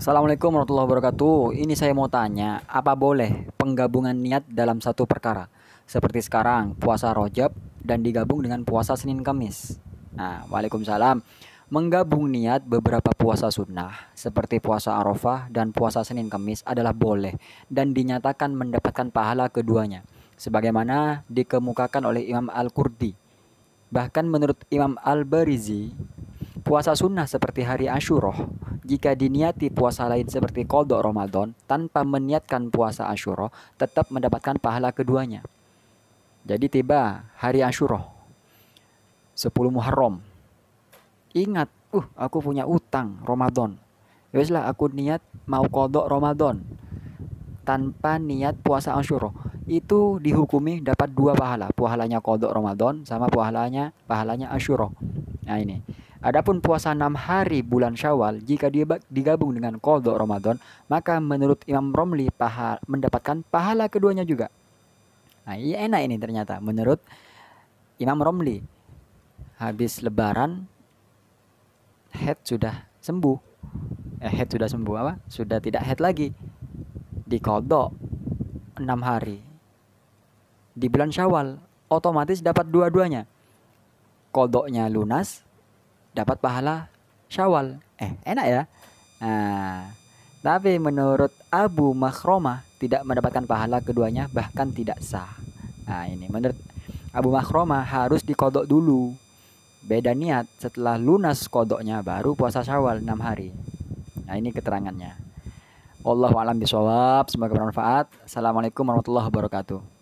Assalamualaikum warahmatullahi wabarakatuh. Ini saya mau tanya, apa boleh penggabungan niat dalam satu perkara? Seperti sekarang, puasa Rajab dan digabung dengan puasa Senin Kamis. Nah, waalaikumsalam. Menggabung niat beberapa puasa sunnah seperti puasa Arafah dan puasa Senin Kamis adalah boleh dan dinyatakan mendapatkan pahala keduanya, sebagaimana dikemukakan oleh Imam Al-Kurdi. Bahkan menurut Imam Al-Barizi, puasa sunnah seperti hari Asyura, jika diniati puasa lain seperti qadha Ramadan tanpa meniatkan puasa Asyura, tetap mendapatkan pahala keduanya. Jadi tiba hari Asyura, 10 Muharram. Ingat, aku punya utang Ramadan. Yoweslah, aku niat mau qadha Ramadan tanpa niat puasa Asyura. Itu dihukumi dapat dua pahala, pahalanya qadha Ramadan sama pahalanya Asyura. Nah ini. Adapun puasa 6 hari bulan Syawal jika digabung dengan qadha Ramadan, maka menurut Imam Romli mendapatkan pahala keduanya juga. Nah, iya enak ini ternyata menurut Imam Romli. Habis lebaran sudah tidak head lagi. Di qadha 6 hari di bulan Syawal, otomatis dapat dua-duanya. Qadhanya lunas, dapat pahala Syawal. Enak ya. Nah, tapi menurut Abu Makromah tidak mendapatkan pahala keduanya, bahkan tidak sah. Nah, ini menurut Abu Makromah harus dikodok dulu. Beda niat, setelah lunas kodoknya baru puasa Syawal 6 hari. Nah, ini keterangannya. Wallahu a'lam bishawab. Semoga bermanfaat. Assalamualaikum warahmatullahi wabarakatuh.